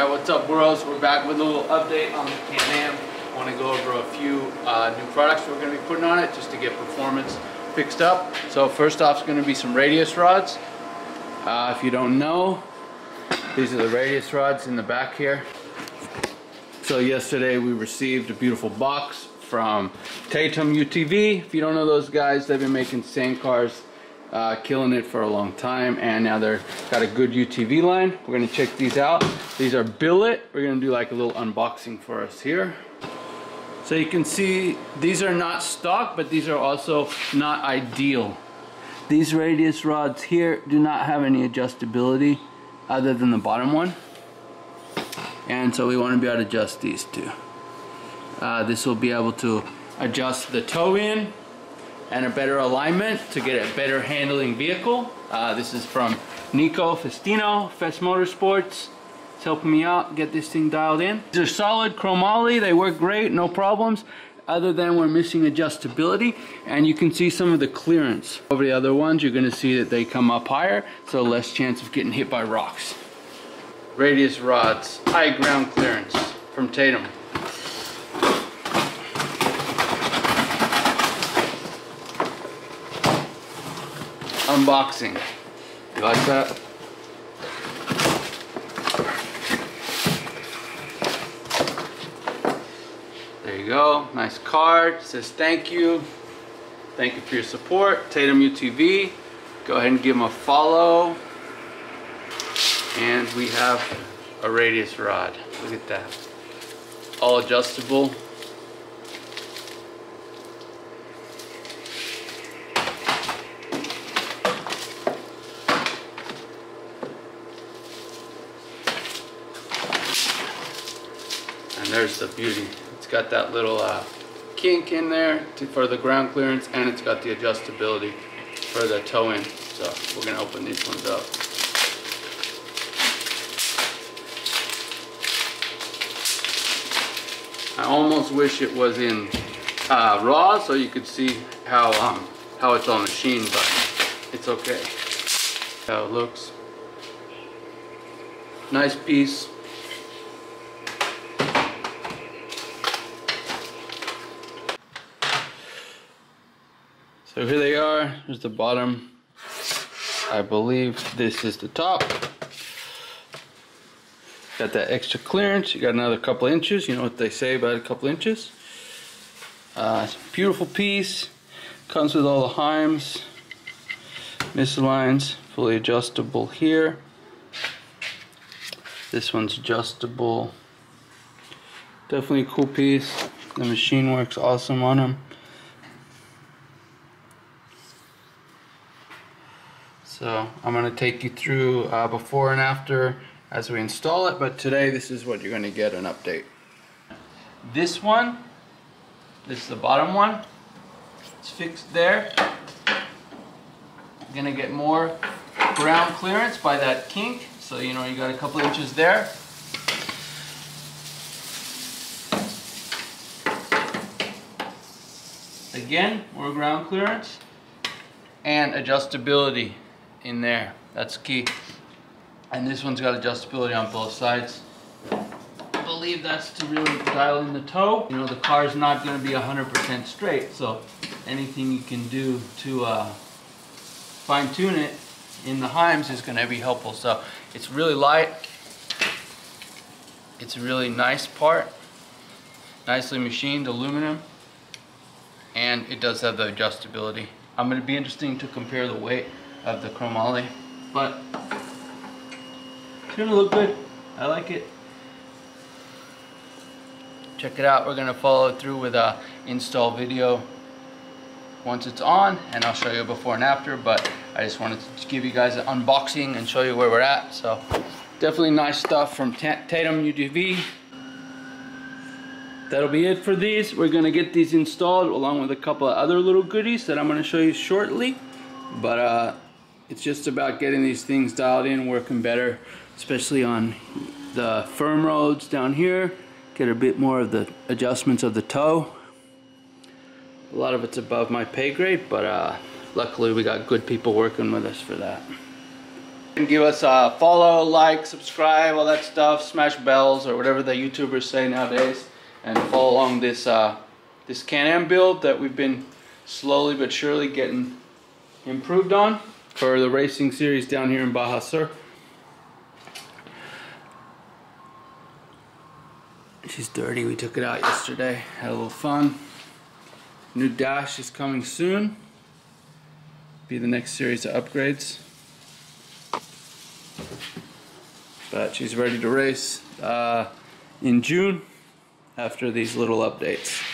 Alright, what's up worlds? We're back with a little update on the Can-Am. I want to go over a few new products we're going to be putting on it just to get performance fixed up. So first off is going to be some radius rods. If you don't know, these are the radius rods in the back here. So yesterday we received a beautiful box from Tatum UTV. If you don't know those guys, they've been making sand cars, killing it for a long time, and now they've got a good UTV line. We're going to check these out. These are billet. We're going to do like a little unboxing for us here. So you can see these are not stock, but these are also not ideal. These radius rods here do not have any adjustability other than the bottom one, and so we want to be able to adjust these two. This will be able to adjust the toe in and a better alignment to get a better handling vehicle. This is from Nico Festino, Fest Motorsports. It's helping me out, get this thing dialed in. These are solid chromoly, they work great, no problems, other than we're missing adjustability, and you can see some of the clearance. Over the other ones, you're gonna see that they come up higher, so less chance of getting hit by rocks. Radius rods, high ground clearance from Tatum. Unboxing. You like that? There you go. Nice card. It says thank you. Thank you for your support. Tatum UTV. Go ahead and give them a follow. And we have a radius rod. Look at that. All adjustable. And there's the beauty. It's got that little kink in there for the ground clearance, and it's got the adjustability for the toe in. So we're gonna open these ones up. I almost wish it was in raw so you could see how it's all machined, but it's okay. How it looks. Nice piece. So here they are, here's the bottom. I believe this is the top. Got that extra clearance, you got another couple inches, you know what they say about a couple inches. It's a beautiful piece, comes with all the heims, mislines, fully adjustable here. This one's adjustable. Definitely a cool piece, the machine works awesome on them. So I'm going to take you through before and after as we install it, but today this is what you're going to get an update. This one, this is the bottom one, it's fixed there. You're going to get more ground clearance by that kink, so you know you got a couple inches there. Again, more ground clearance and adjustability in there, that's key. And this one's got adjustability on both sides. I believe that's to really dial in the toe. You know, the car's not going to be 100% straight, so anything you can do to fine tune it in the heims is going to be helpful. So it's really light, it's a really nice part, nicely machined aluminum, and it does have the adjustability. I'm going to be interesting to compare the weight of the chromoly, but it's gonna look good. I like it. Check it out. We're gonna follow through with a install video once it's on, and I'll show you before and after, but I just wanted to give you guys an unboxing and show you where we're at. So definitely nice stuff from Tatum UTV. That'll be it for these. We're gonna get these installed along with a couple of other little goodies that I'm gonna show you shortly, but it's just about getting these things dialed in, working better, especially on the firm roads down here. Get a bit more of the adjustments of the toe. A lot of it's above my pay grade, but luckily we got good people working with us for that. And give us a follow, like, subscribe, all that stuff, smash bells or whatever the YouTubers say nowadays, and follow along this this Can-Am build that we've been slowly but surely getting improved on for the racing series down here in Baja Sur. She's dirty, we took it out yesterday, had a little fun. New dash is coming soon. Be the next series of upgrades. But she's ready to race in June after these little updates.